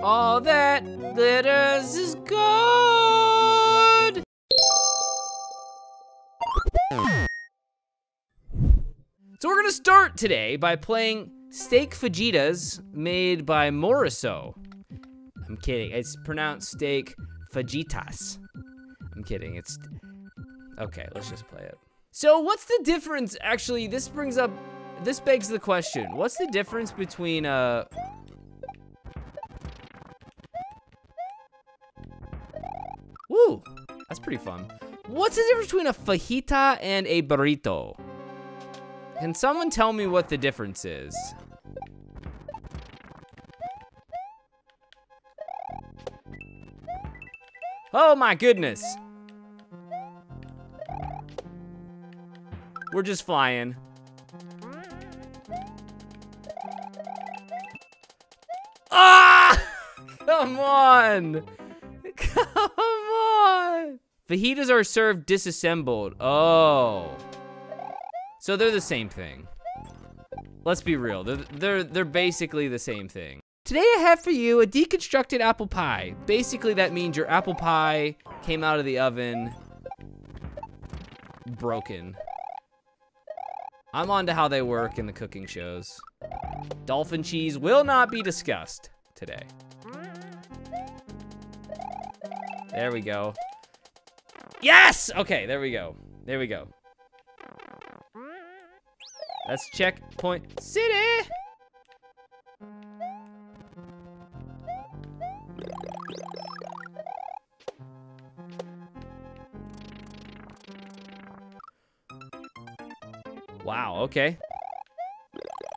All that glitters is gold. So we're gonna start today by playing steak fajitas made by Morisot. I'm kidding, it's pronounced steak fajitas. I'm kidding, it's, okay, let's just play it. So what's the difference, actually, this begs the question, what's the difference between, Woo, that's pretty fun. What's the difference between a fajita and a burrito? Can someone tell me what the difference is? Oh my goodness. We're just flying. Ah! Come on. Come on. Fajitas are served disassembled. Oh. So they're the same thing. Let's be real, they're basically the same thing. Today I have for you a deconstructed apple pie. Basically that means your apple pie came out of the oven, broken. I'm on to how they work in the cooking shows. Dolphin cheese will not be discussed today. There we go. Yes! Okay, there we go, there we go. That's Checkpoint City. Wow, okay.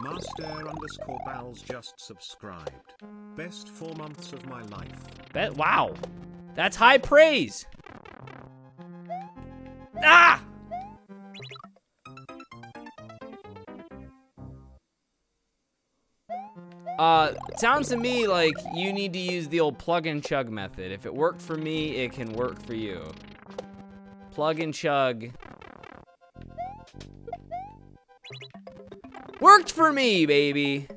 Master_Bals just subscribed. Best 4 months of my life. Wow, that's high praise. Ah! Sounds to me like you need to use the old plug and chug method. If it worked for me, it can work for you. Plug and chug. Worked for me, baby.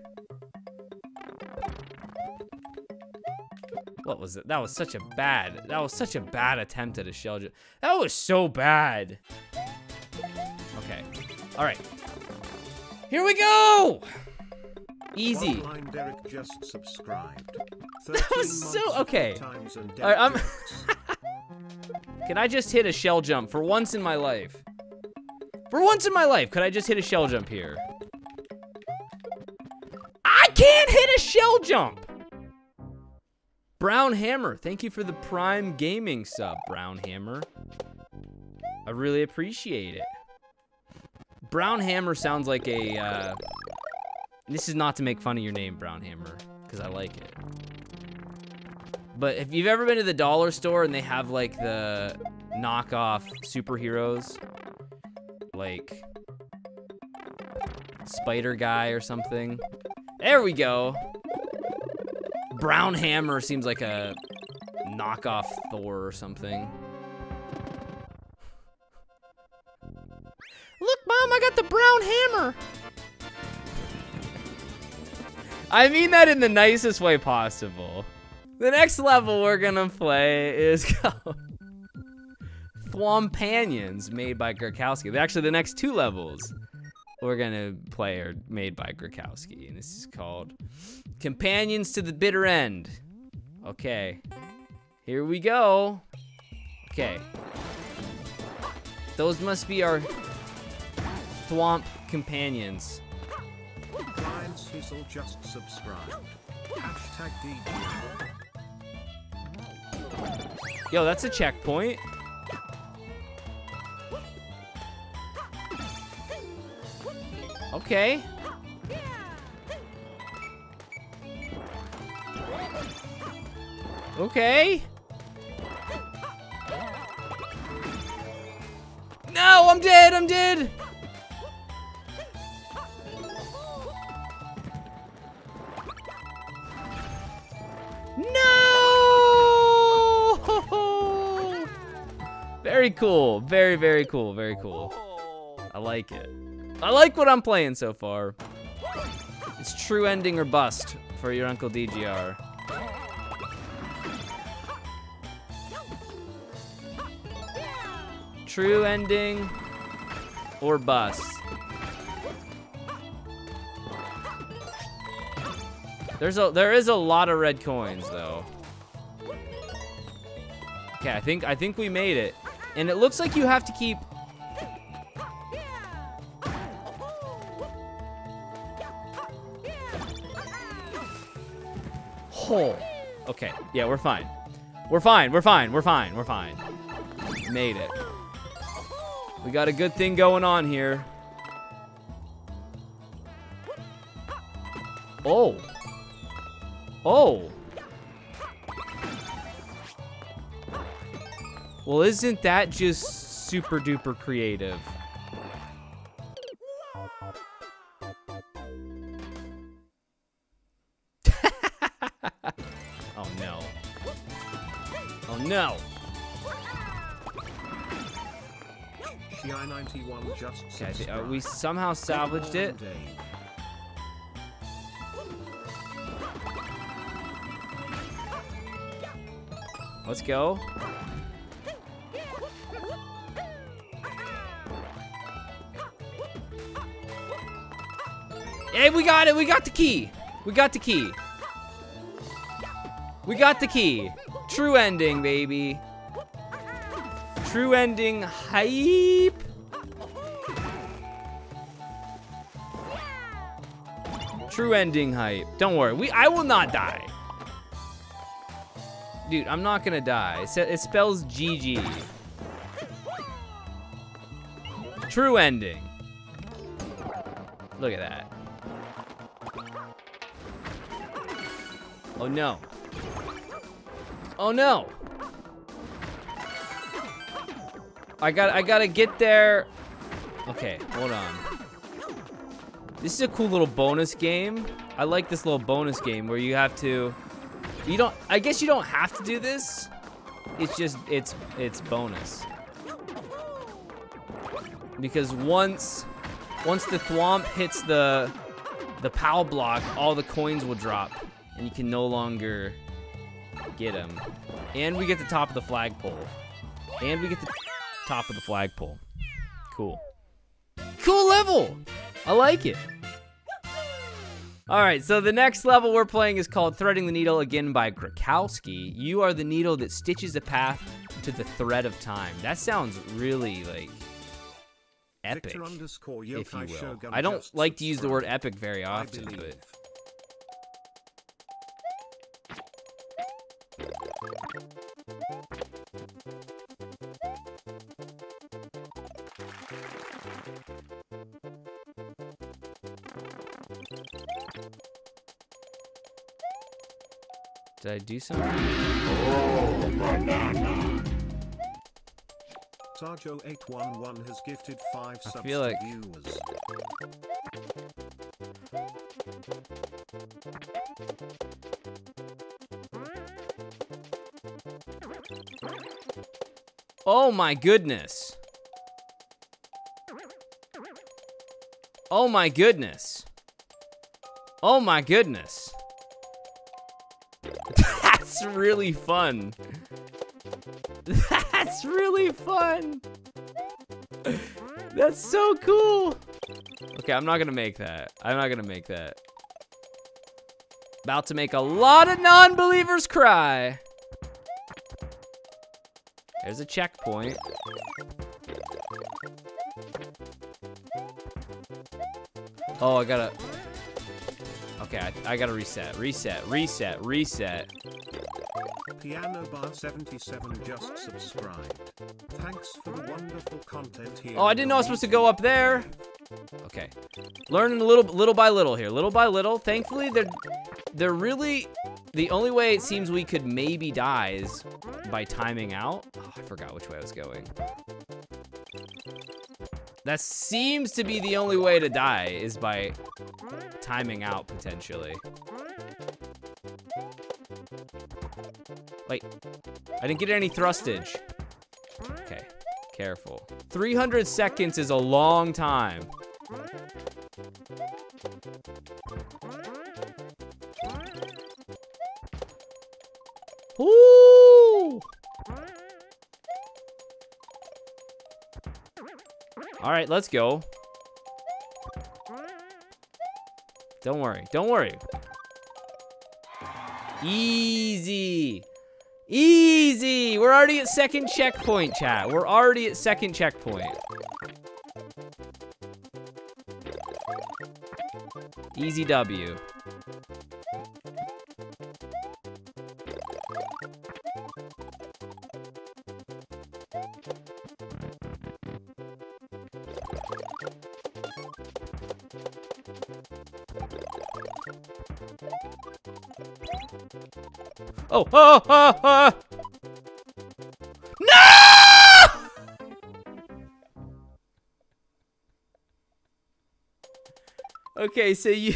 What was it? That was such a bad attempt at a shell. That was so bad. Okay, all right. Here we go. Easy. Derek just subscribed. That was so okay. All right, I'm Can I just hit a shell jump for once in my life? For once in my life, could I just hit a shell jump here? I can't hit a shell jump. Brown Hammer, thank you for the Prime Gaming sub, Brown Hammer. I really appreciate it. Brown Hammer sounds like a. This is not to make fun of your name, Brown Hammer, because I like it. But if you've ever been to the dollar store and they have like the knockoff superheroes, like Spider Guy or something. There we go. Brown Hammer seems like a knockoff Thor or something. Look, Mom, I got the Brown Hammer. I mean that in the nicest way possible. The next level we're gonna play is called Thwompanions, made by Krakowski. Actually, the next two levels we're gonna play are made by Gorkowski, and this is called Companions to the Bitter End. Okay, here we go. Okay. Those must be our Thwomp companions. Clients Fizzle just subscribed. Hashtag DD. Yo, that's a checkpoint. Okay. Okay. No, I'm dead, I'm dead. No! Very cool, very, very cool, very cool. I like it. I like what I'm playing so far. It's true ending or bust for your Uncle DGR. True ending or bust. There is a lot of red coins though. Okay, I think we made it. And it looks like you have to keep. Oh. Okay, yeah, we're fine. We're fine. Made it. We got a good thing going on here. Oh. Oh. Well, isn't that just super duper creative? Oh no. Oh no. Okay, we somehow salvaged it. Let's go. Hey, we got it. We got the key. True ending, baby. True ending hype. True ending hype. Don't worry. I will not die. Dude, I'm not gonna die. It spells GG. True ending. Look at that. Oh no. Oh no. I gotta get there. Okay, hold on. This is a cool little bonus game. I like this little bonus game where you have to. I guess you don't have to do this. It's just it's bonus. Because once the thwomp hits the POW block, all the coins will drop, and you can no longer get them. And we get the top of the flagpole. Cool. Cool level! I like it. All right, so the next level we're playing is called Threading the Needle, again by Krakowski. You are the needle that stitches a path to the thread of time. That sounds really, like, epic, if you will. I don't like to use the word epic very often, but... Did I do something? Oh, banana. Sarjo 811 has gifted 5 subs to viewers. Oh my goodness. Oh my goodness. Oh my goodness. That's really fun. That's really fun. That's so cool. Okay, I'm not gonna make that. About to make a lot of non-believers cry. There's a checkpoint. Oh, okay, I gotta reset. Piano Bar 77 just subscribed. Thanks for the wonderful content here. Oh, I didn't know I was supposed to go up there. Okay, learning little by little here, Thankfully, they're really the only way it seems we could maybe die is by timing out. Oh, I forgot which way I was going. That seems to be the only way to die is by timing out potentially. Wait, I didn't get any thrustage. Okay, careful. 300 seconds is a long time. Ooh! All right, let's go. Don't worry. Don't worry. Easy. Easy. We're already at second checkpoint, chat. We're already at second checkpoint. Easy W. Oh, oh, oh, oh. No! Okay, so you...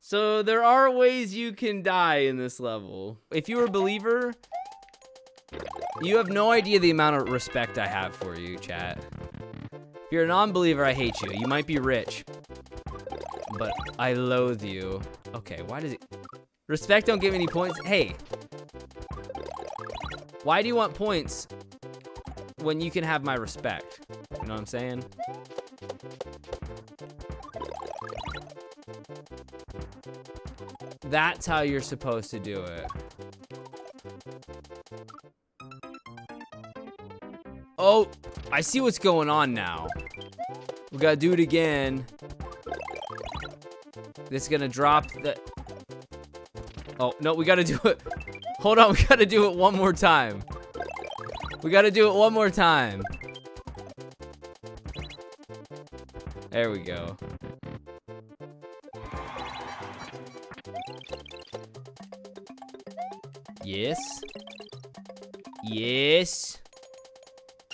So there are ways you can die in this level. If you were a believer, you have no idea the amount of respect I have for you, chat. If you're a non-believer, I hate you. You might be rich, but I loathe you. Okay, why does it... Respect don't give any points. Hey, why do you want points when you can have my respect? You know what I'm saying? That's how you're supposed to do it. Oh, I see what's going on now. We gotta do it again. This is gonna drop the... Oh, no, we gotta do it. Hold on, we gotta do it one more time. We gotta do it one more time. There we go. Yes. Yes.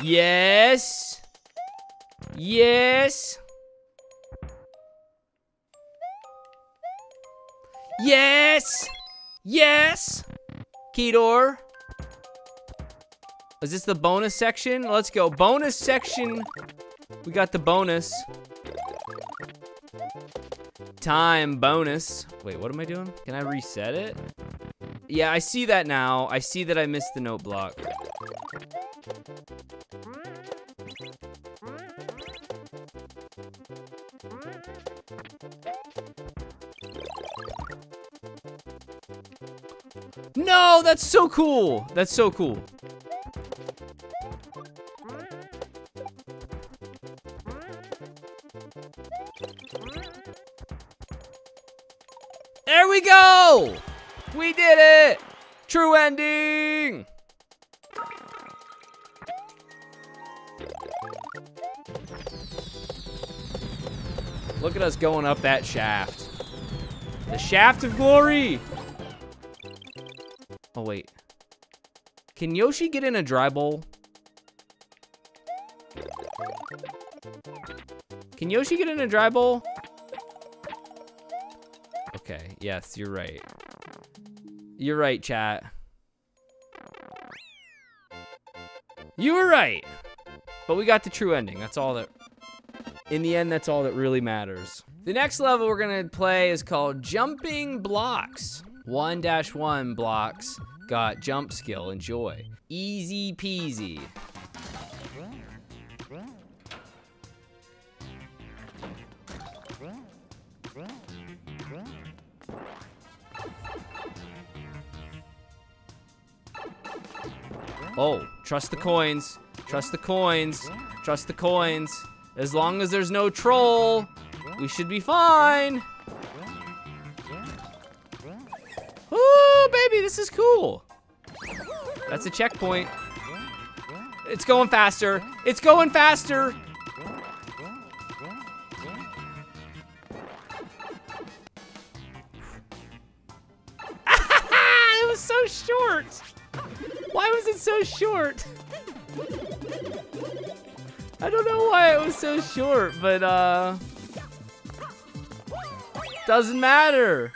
Yes. Yes. Yes. Yes! Keydor! Is this the bonus section? Let's go. Bonus section! We got the bonus. Time bonus. Wait, what am I doing? Can I reset it? Yeah, I see that now. I see that I missed the note block. No, that's so cool. That's so cool. There we go. We did it. True ending. Look at us going up that shaft. The shaft of glory. Oh, wait. Can Yoshi get in a dry bowl? Can Yoshi get in a dry bowl? Okay, yes, you're right. You're right, chat. You were right. But we got the true ending. That's all that... In the end, that's all that really matters. The next level we're gonna play is called Jumping Blocks. 1-1 blocks got jump skill, enjoy. Easy peasy. Oh, trust the coins, trust the coins, trust the coins. As long as there's no troll, we should be fine. This is cool. That's a checkpoint. It's going faster. It's going faster. It was so short. Why was it so short? I don't know why it was so short, but doesn't matter.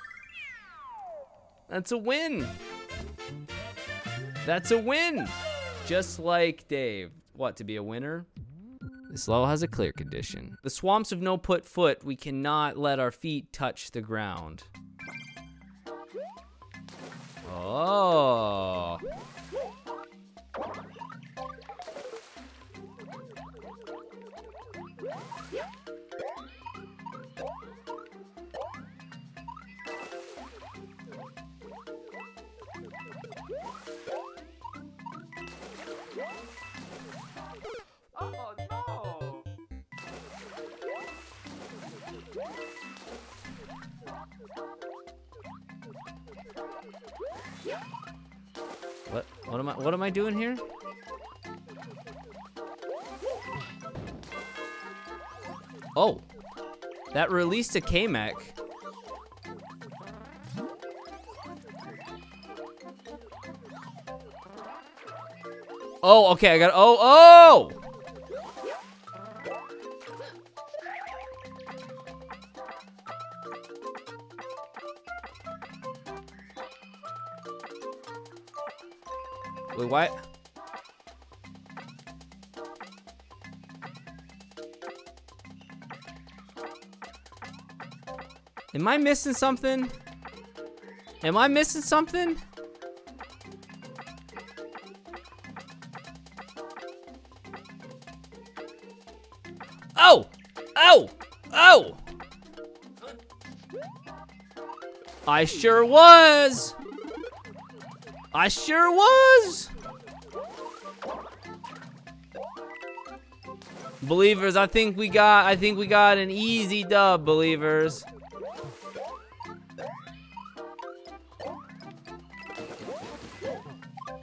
That's a win. That's a win. Just like Dave. What, to be a winner? This level has a clear condition. The swamps have no put foot. We cannot let our feet touch the ground. Oh. What am I doing here? Oh, that released a K-Mac. Oh, okay, I got, oh, oh! Wait, what? Am I missing something? Am I missing something? Oh! Oh! Oh! I sure was! I sure was! Believers, I think we got an easy dub, believers.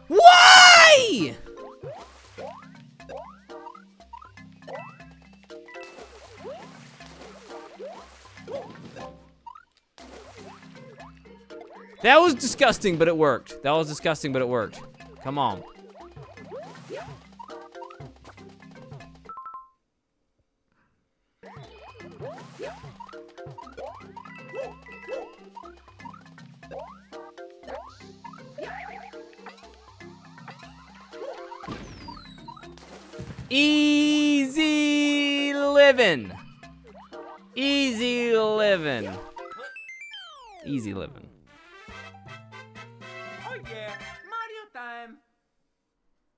Why? That was disgusting, but it worked. That was disgusting, but it worked. Come on. Easy living. Easy living. Easy living. Oh yeah, Mario time.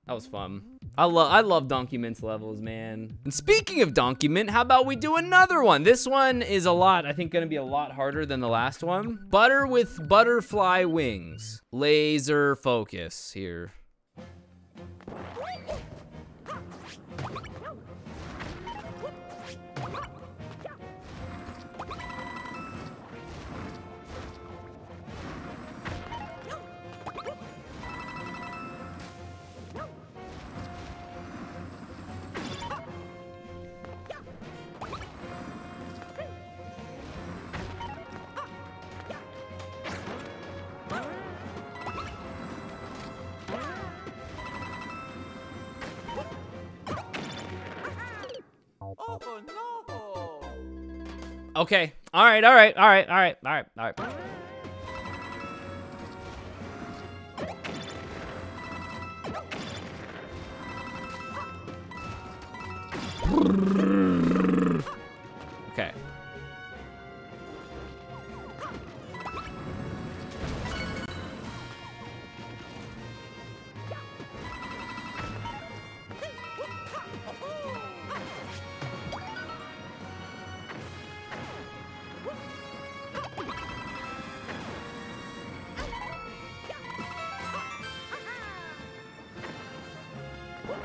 That was fun. I love Donkey Mint's levels, man. And speaking of Donkey Mint, how about we do another one? This one is I think gonna be a lot harder than the last one. Butter with butterfly wings. Laser focus here. Okay. All right. All right. All right. All right. All right. All right. Okay.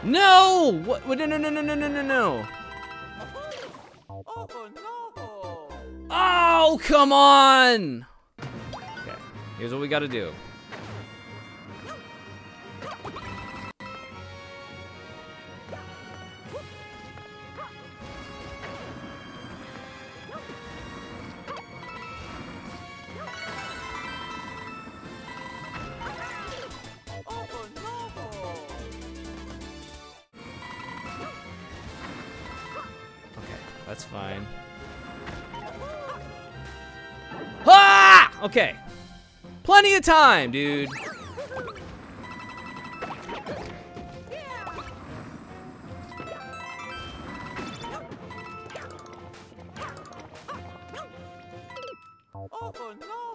No! What? No. Oh, come on! Okay, here's what we gotta do. That's fine. Ah! Okay. Plenty of time, dude.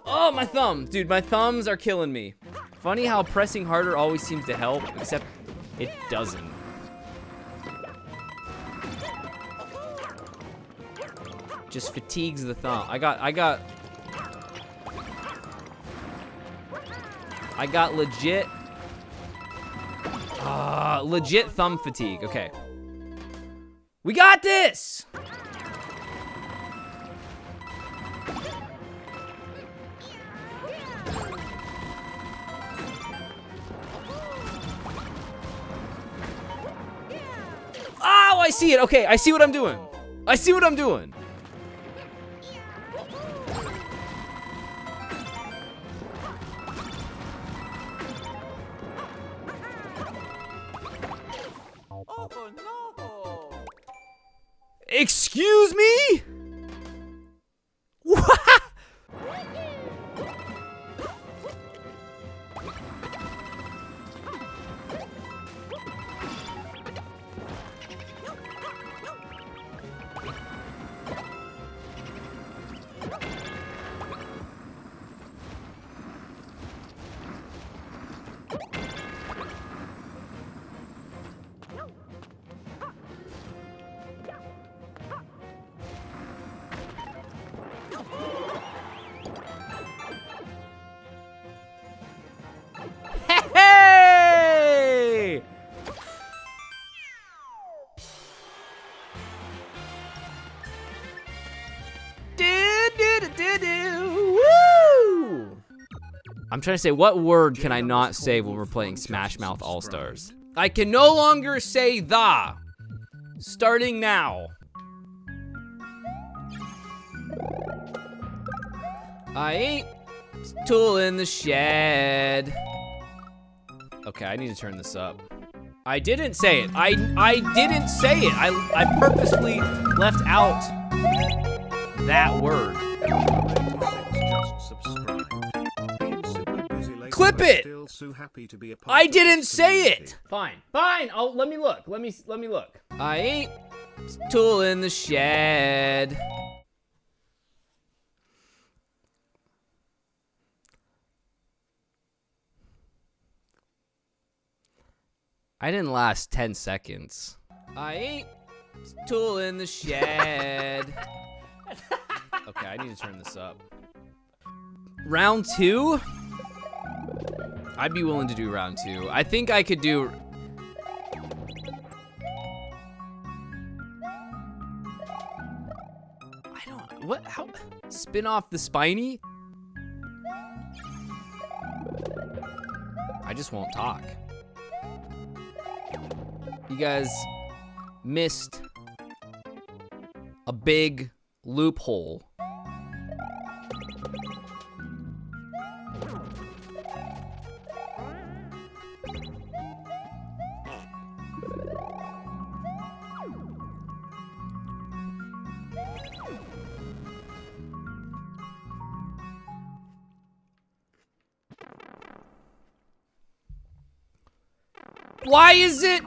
Oh, my thumb. Dude, my thumbs are killing me. Funny how pressing harder always seems to help, except it doesn't. Just fatigues the thumb. I got legit. Legit thumb fatigue. Okay. We got this! I see it. Okay, I see what I'm doing. I see what I'm doing. Excuse me? What? I'm trying to say, what word can I not say when we're playing Smash Mouth All-Stars? I can no longer say "the." Starting now. I ain't tool in the shed. Okay, I need to turn this up. I didn't say it. I didn't say it. I purposely left out that word. Clip it! I didn't say it! Fine, fine, let me look, let me look. I ain't tool in the shed. I didn't last 10 seconds. I ain't tool in the shed. Okay, I need to turn this up. Round two? I'd be willing to do round two. I think I could do... I don't... What? How? Spin off the spiny? I just won't talk. You guys missed a big loophole. Why is it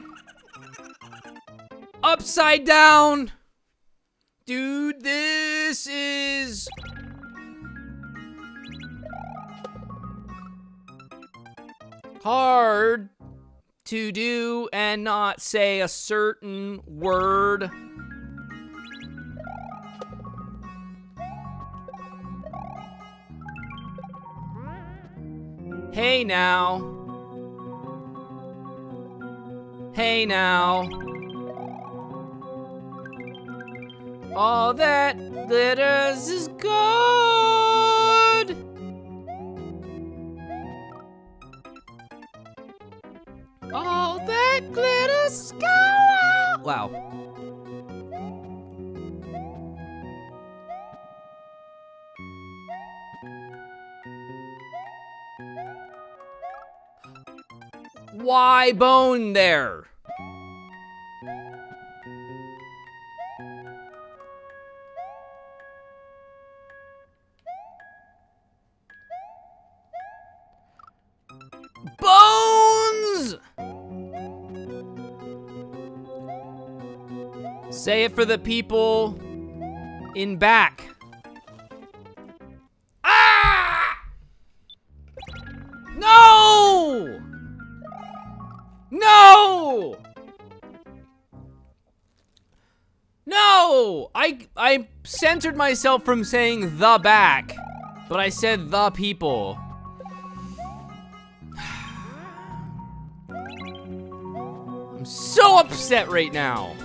upside down? Dude, this is... hard to do and not say a certain word. Hey now. Hey now. All that glitters is gold. All that glitters is gold. Wow. Why bone there? Say it for the people in back. Ah! No! No! No! I censored myself from saying "the back," but I said "the people." I'm so upset right now.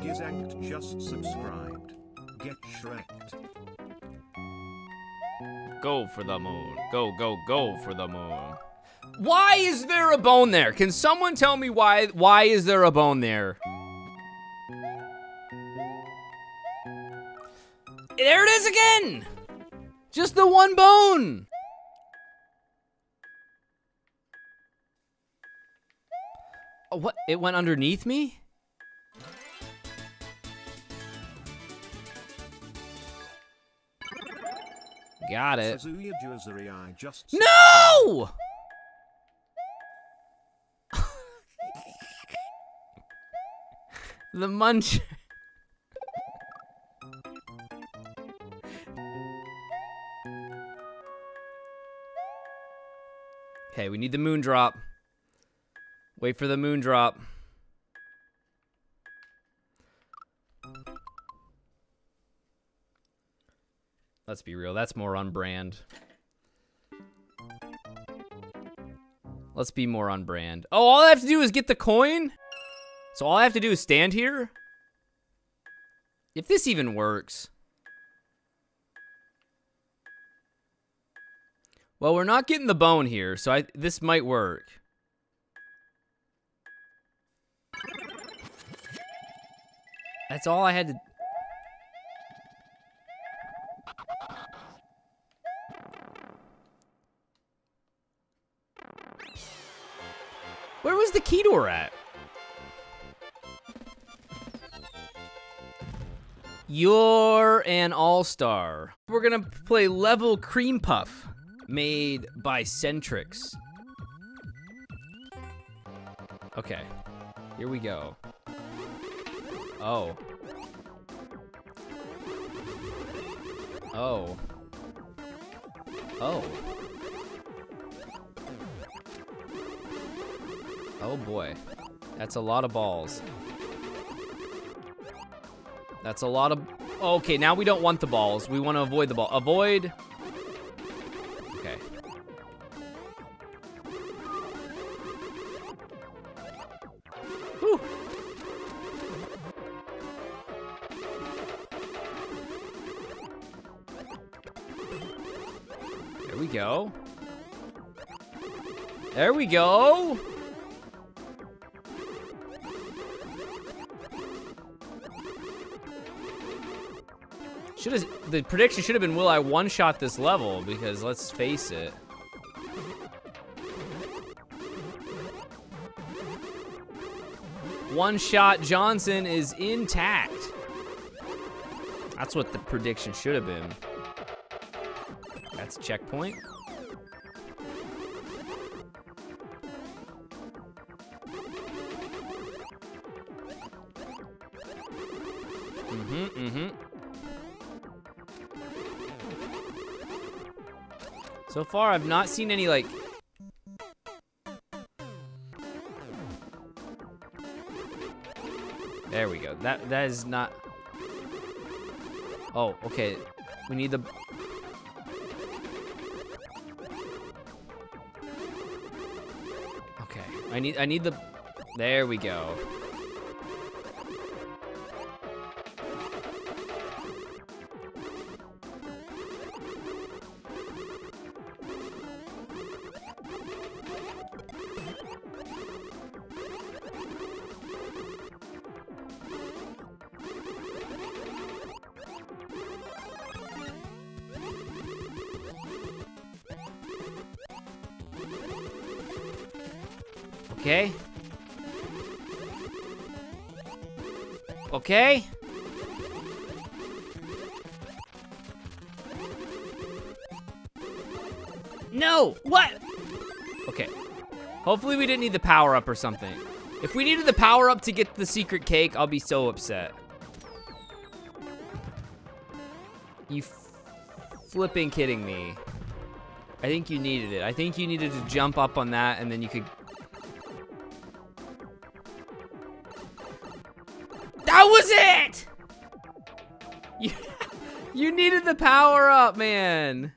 Gizact just subscribed. Get shreked. Go for the moon. Go, go, go for the moon. Why is there a bone there? Can someone tell me why is there a bone there? There it is again! Just the one bone! Oh, what? It went underneath me? Got it. No! The munch. Okay, we need the moon drop. Wait for the moon drop. Let's be real, that's more on brand. Let's be more on brand. Oh, all I have to do is get the coin? So all I have to do is stand here? If this even works. Well, we're not getting the bone here, so this might work. That's all I had to... Where was the key door at? You're an all-star. We're gonna play Level Cream Puff, made by Centrix. Okay, here we go. Oh. Oh. Oh. Oh boy, that's a lot of balls. That's a lot of, okay, now we don't want the balls. We want to avoid the ball, avoid. Okay. Whew. There we go. There we go. The prediction should have been, will I one-shot this level? Because let's face it. One-shot Johnson is intact. That's what the prediction should have been. That's a checkpoint. So far, I've not seen any, like... There we go. That is not... Oh, okay. We need the... Okay. I need the... There we go. Okay. Okay. No, what? Okay. Hopefully we didn't need the power up or something. If we needed the power up to get the secret cake, I'll be so upset. You flipping kidding me. I think you needed it. I think you needed to jump up on that and then you could... That was it! You needed the power up, man.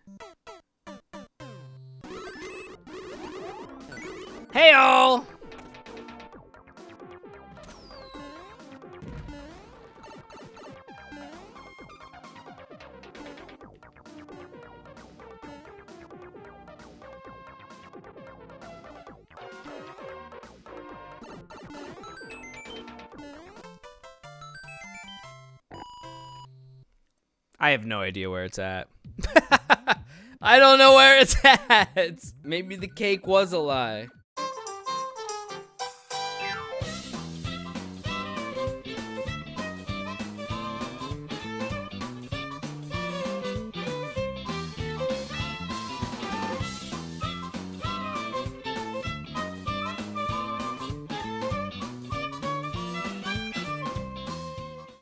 Hey all! I have no idea where it's at. I don't know where it's at. Maybe the cake was a lie.